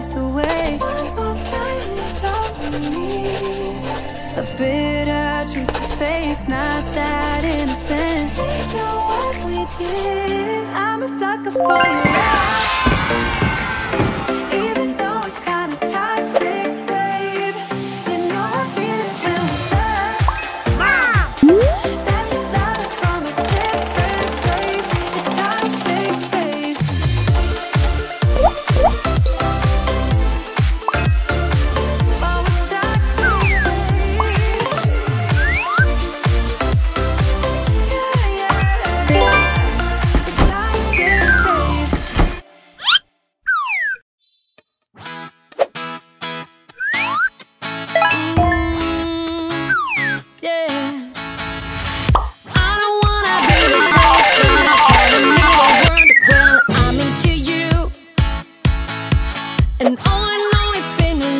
voice away. All time is over me. A bitter truth to face, not that innocent. We know what we did. I'm a sucker for your love.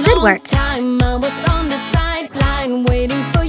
Good work. Time I was on the sideline waiting for